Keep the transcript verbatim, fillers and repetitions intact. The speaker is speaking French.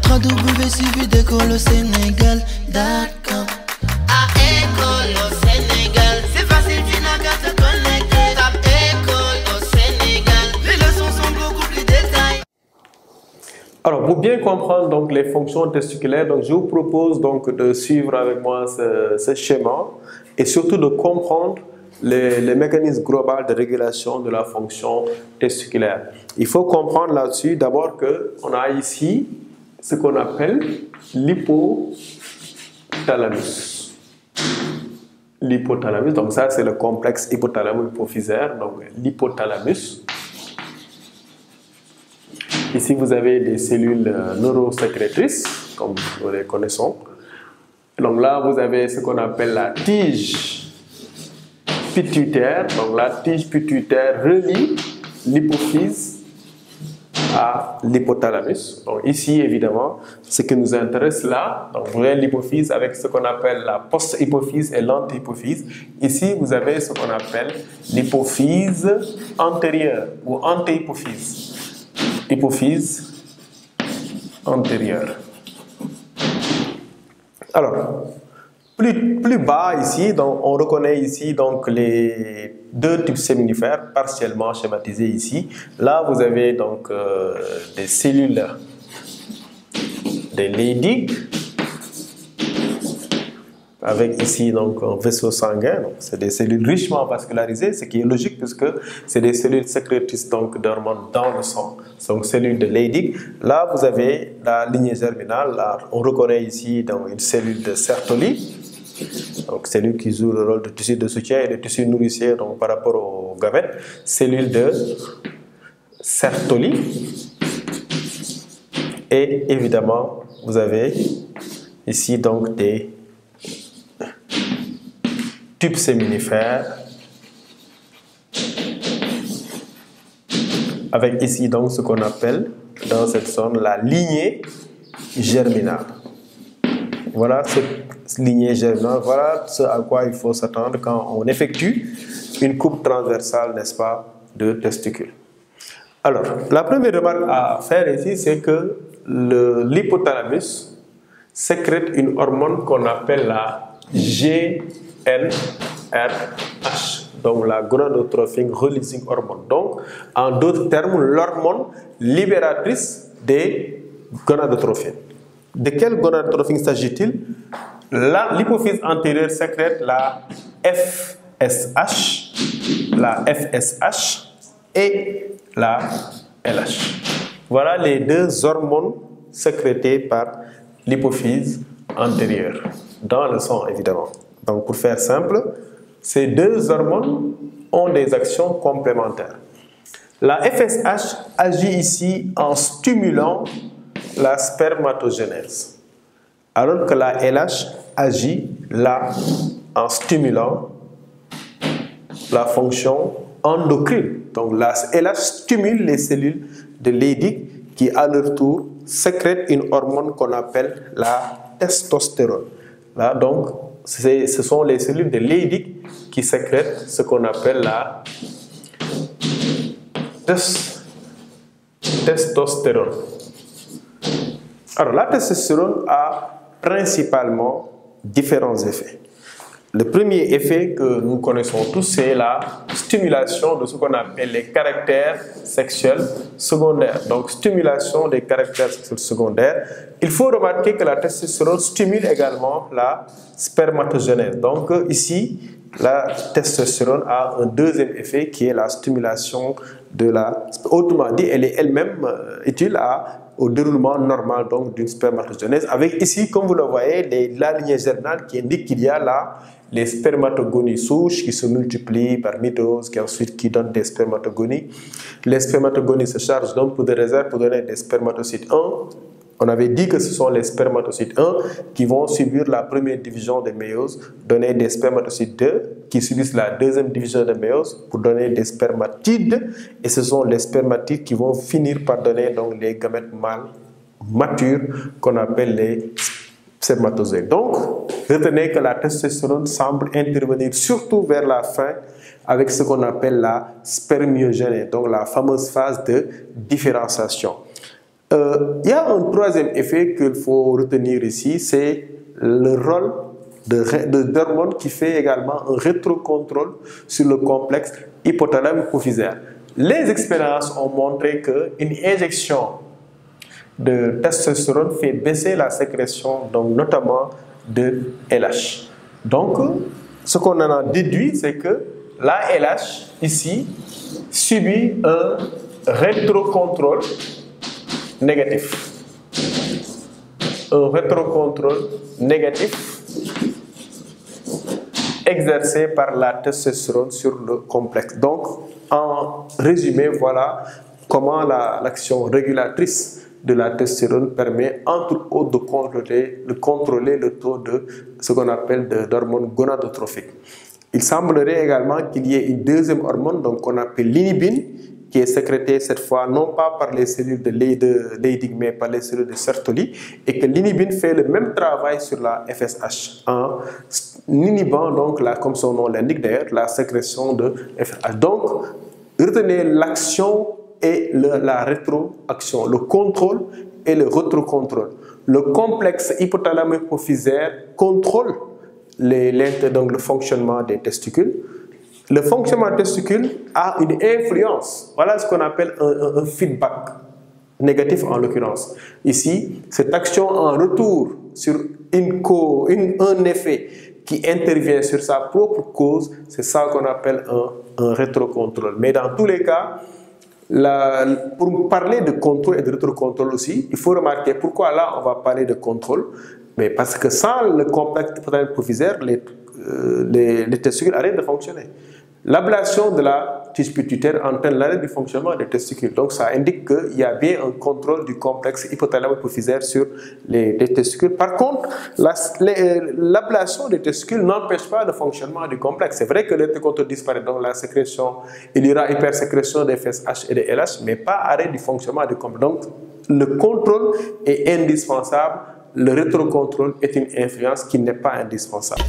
quatre W C V d'école au Sénégal. D'accord. À école au Sénégal, c'est facile, tu n'as qu'à te connecter. Tape école au Sénégal, les leçons sont beaucoup plus détaillées. Alors, pour bien comprendre donc les fonctions testiculaires, donc je vous propose donc de suivre avec moi ce, ce schéma et surtout de comprendre Les, les mécanismes globaux de régulation de la fonction testiculaire. Il faut comprendre là-dessus d'abord qu'on a ici ce qu'on appelle l'hypothalamus. L'hypothalamus, donc ça c'est le complexe hypothalamo-hypophysaire, donc l'hypothalamus. Ici vous avez des cellules neurosécrétrices, comme nous les connaissons. Donc là vous avez ce qu'on appelle la tige pituitaire, donc la tige pituitaire relie l'hypophyse à l'hypothalamus. Donc ici évidemment ce qui nous intéresse là, donc vous avez l'hypophyse avec ce qu'on appelle la post-hypophyse et l'antihypophyse. Ici vous avez ce qu'on appelle l'hypophyse antérieure ou antihypophyse. Hypophyse antérieure. Alors Plus, plus bas ici, donc on reconnaît ici donc les deux types séminifères partiellement schématisés ici. Là, vous avez donc euh, des cellules des Leydig avec ici donc un vaisseau sanguin. C'est des cellules richement vascularisées, ce qui est logique puisque c'est des cellules sécrétrices donc d'hormones dans le sang. Donc cellules de Leydig. Là, vous avez la lignée germinale. Là, on reconnaît ici donc une cellule de Sertoli. Donc, cellules qui jouent le rôle de tissu de soutien et de tissu nourricier donc, par rapport aux gamètes. Cellules de Sertoli. Et évidemment, vous avez ici donc des tubes séminifères avec ici donc ce qu'on appelle dans cette zone la lignée germinale. Voilà cette lignée germinale, voilà ce à quoi il faut s'attendre quand on effectue une coupe transversale, n'est-ce pas, de testicules. Alors, la première remarque à faire ici, c'est que l'hypothalamus sécrète une hormone qu'on appelle la G N R H, donc la gonadotrophique releasing hormone. Donc, en d'autres termes, l'hormone libératrice des gonadotrophines. De quelle gonadotrophine s'agit-il? L'hypophyse antérieure sécrète la F S H, la F S H et la L H. Voilà les deux hormones sécrétées par l'hypophyse antérieure, dans le sang évidemment. Donc pour faire simple, ces deux hormones ont des actions complémentaires. La F S H agit ici en stimulant la spermatogenèse, alors que la L H agit là en stimulant la fonction endocrine. Donc la L H stimule les cellules de Leydig qui à leur tour sécrètent une hormone qu'on appelle la testostérone. Là donc ce sont les cellules de Leydig qui sécrètent ce qu'on appelle la testostérone. Alors la testostérone a principalement différents effets. Le premier effet que nous connaissons tous, c'est la stimulation de ce qu'on appelle les caractères sexuels secondaires. Donc stimulation des caractères sexuels secondaires. Il faut remarquer que la testostérone stimule également la spermatogenèse. Donc ici, la testostérone a un deuxième effet qui est la stimulation de la... Autrement dit, elle est elle-même utile à... au déroulement normal donc d'une spermatogenèse, avec ici comme vous le voyez les, la lignée germinale qui indique qu'il y a là les spermatogonies souches qui se multiplient par mitose qui ensuite qui donnent des spermatogonies. Les spermatogonies se chargent donc pour des réserves pour donner des spermatocytes un. On avait dit que ce sont les spermatocytes un qui vont subir la première division de méiose, donner des spermatocytes deux qui subissent la deuxième division de méiose pour donner des spermatides. Et ce sont les spermatides qui vont finir par donner donc les gamètes mâles matures qu'on appelle les spermatozoïdes. Donc, retenez que la testostérone semble intervenir surtout vers la fin avec ce qu'on appelle la spermiogenèse, donc la fameuse phase de différenciation. Euh, il y a un troisième effet qu'il faut retenir ici, c'est le rôle de, de hormone qui fait également un rétrocontrôle sur le complexe hypothalamo-hypophysaire. Les expériences ont montré qu'une injection de testostérone fait baisser la sécrétion, donc notamment de L H. Donc, ce qu'on en a déduit, c'est que la L H, ici, subit un rétrocontrôle négatif. Un rétrocontrôle négatif exercé par la testostérone sur le complexe. Donc, en résumé, voilà comment l'action la, régulatrice de la testostérone permet entre autres de contrôler, de contrôler le taux de ce qu'on appelle d'hormones gonadotrophiques. Il semblerait également qu'il y ait une deuxième hormone, donc qu'on appelle l'inhibine, qui est sécrétée cette fois non pas par les cellules de Leydig mais par les cellules de Sertoli, et que l'inhibine fait le même travail sur la F S H en inhibant donc, là, comme son nom l'indique d'ailleurs, la sécrétion de F S H. Donc, retenez l'action et le, la rétroaction, le contrôle et le rétrocontrôle. Le complexe hypothalamo-hypophysaire contrôle les, les, donc le fonctionnement des testicules. Le fonctionnement des testicules a une influence, voilà ce qu'on appelle un, un, un feedback négatif en l'occurrence. Ici, cette action en retour sur une cause, une, un effet qui intervient sur sa propre cause, c'est ça qu'on appelle un, un rétrocontrôle. Mais dans tous les cas, La, pour parler de contrôle et de rétrocontrôle aussi, il faut remarquer pourquoi là on va parler de contrôle, mais parce que sans le complexe hypothalamo-hypophysaire, les, euh, les, les testicules arrêtent de fonctionner. L'ablation de la tige pituitaire entraîne l'arrêt du fonctionnement des testicules, donc ça indique qu'il y a bien un contrôle du complexe hypothalamo-hypophysaire sur les, les testicules. Par contre, l'ablation la, des testicules n'empêche pas le fonctionnement du complexe. C'est vrai que le rétrocontrôle disparaît, donc la sécrétion, il y aura hypersécrétion des F S H et des L H, mais pas arrêt du fonctionnement du complexe. Donc le contrôle est indispensable. Le rétrocontrôle est une influence qui n'est pas indispensable.